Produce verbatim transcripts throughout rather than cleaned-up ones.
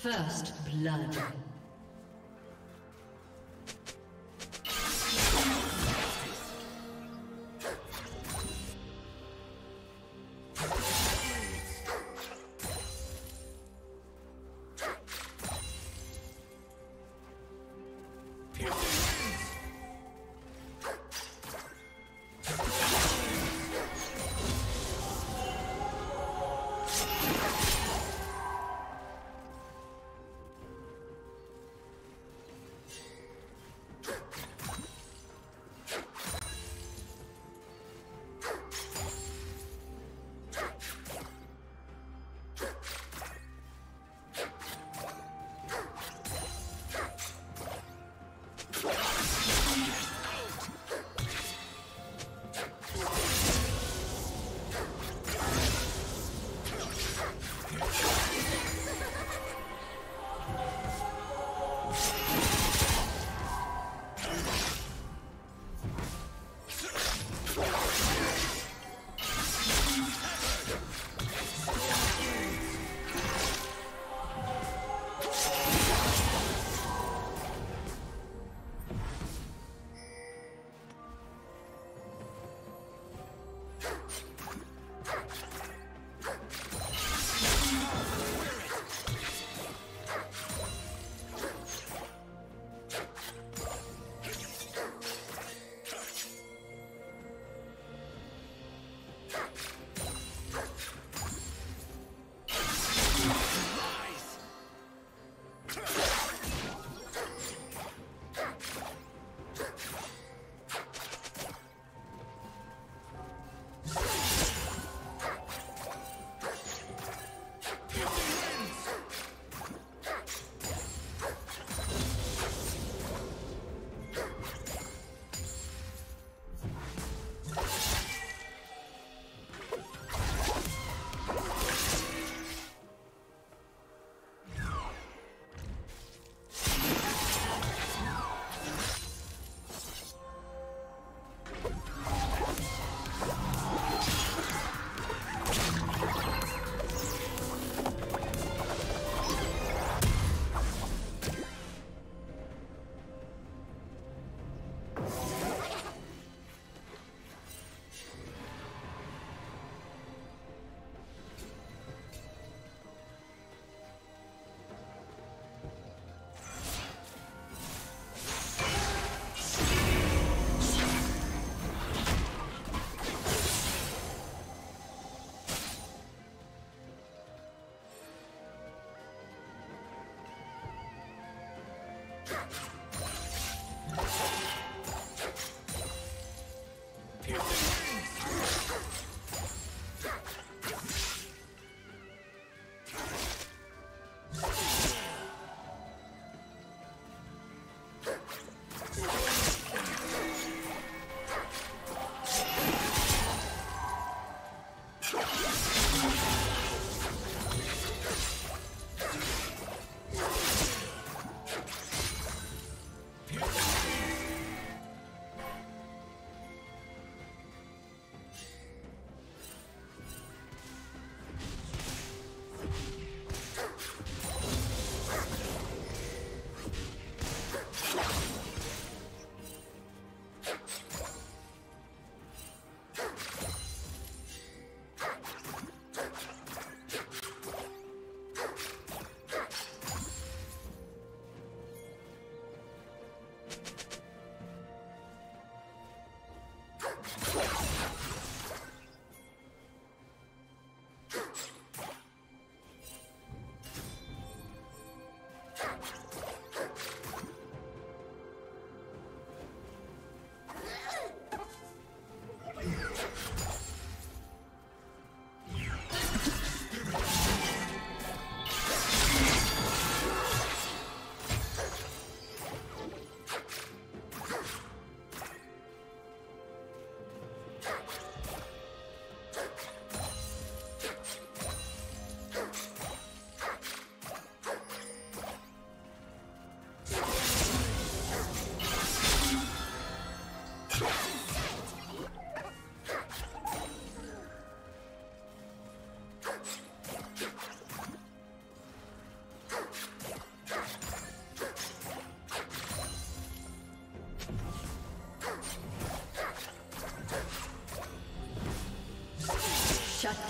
First blood.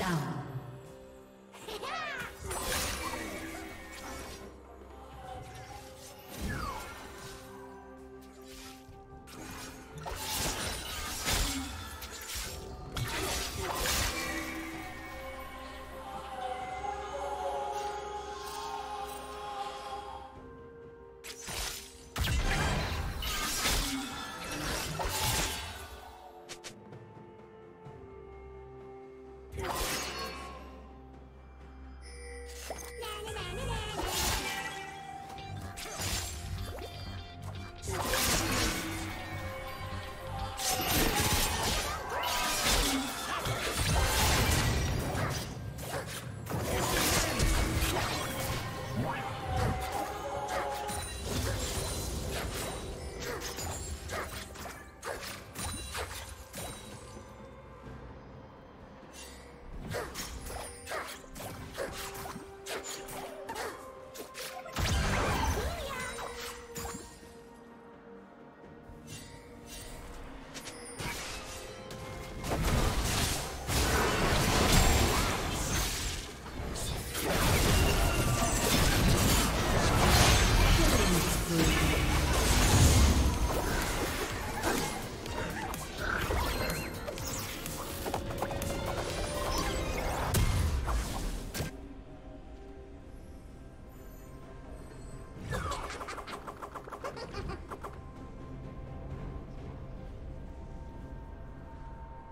down.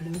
Blue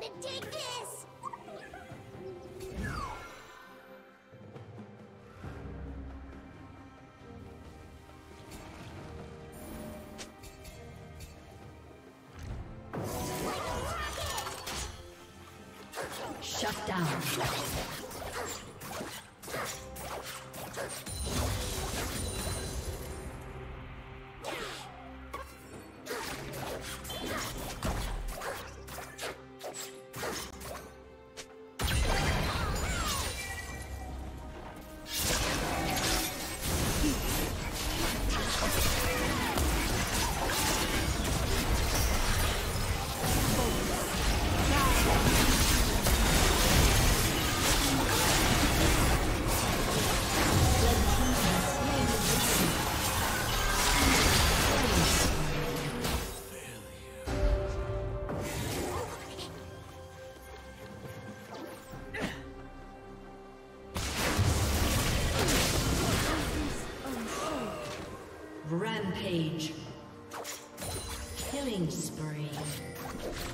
gonna take this! Shut down. Rampage. Killing spree. Come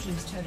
team's turret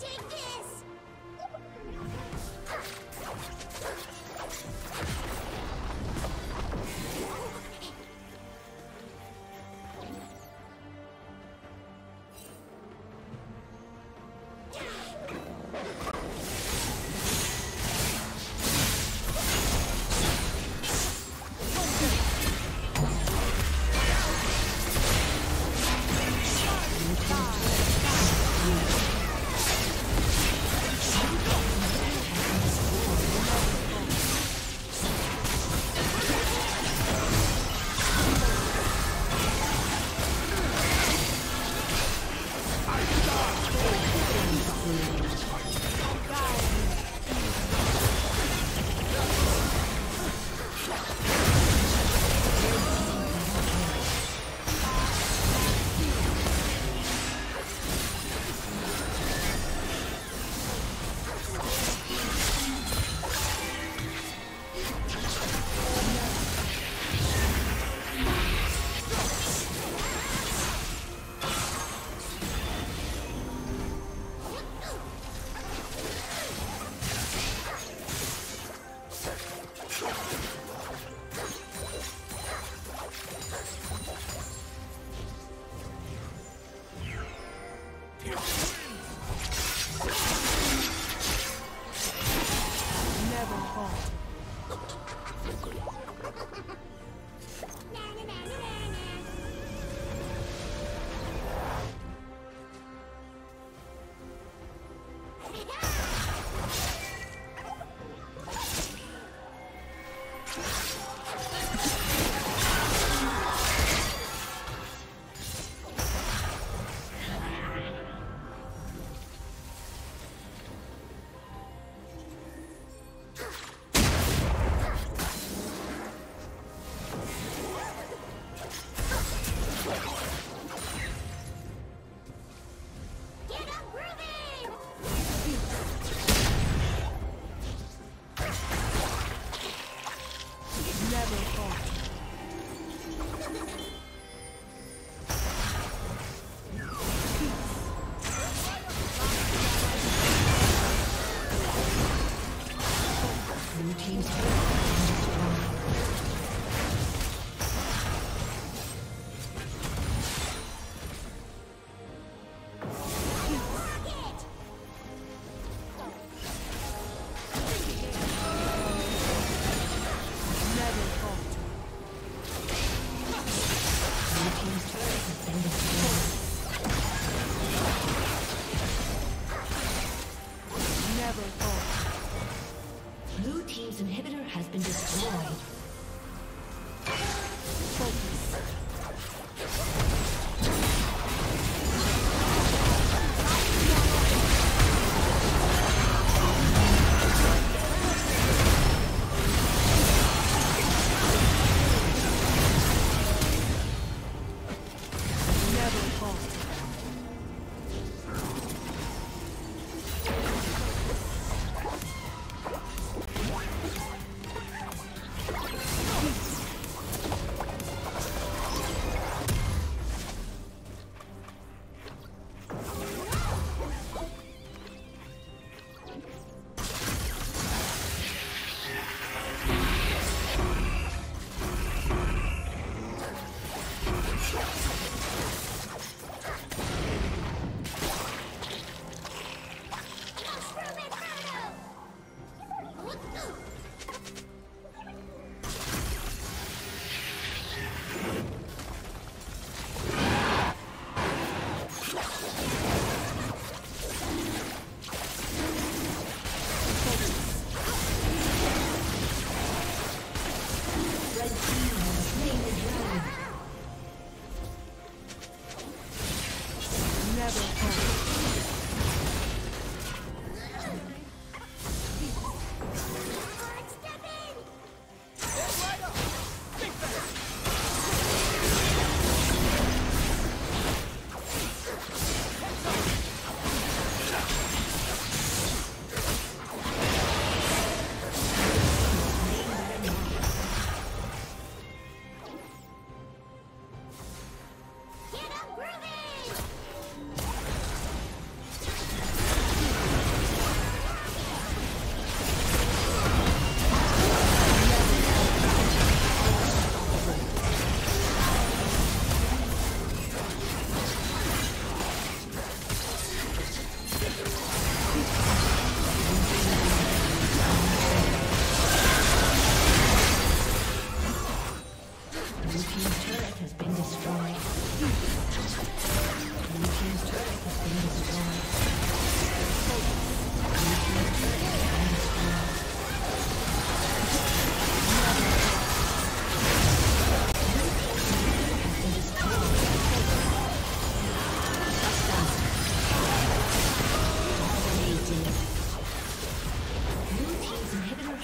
take this!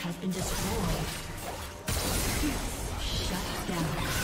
Has been destroyed. Shut down.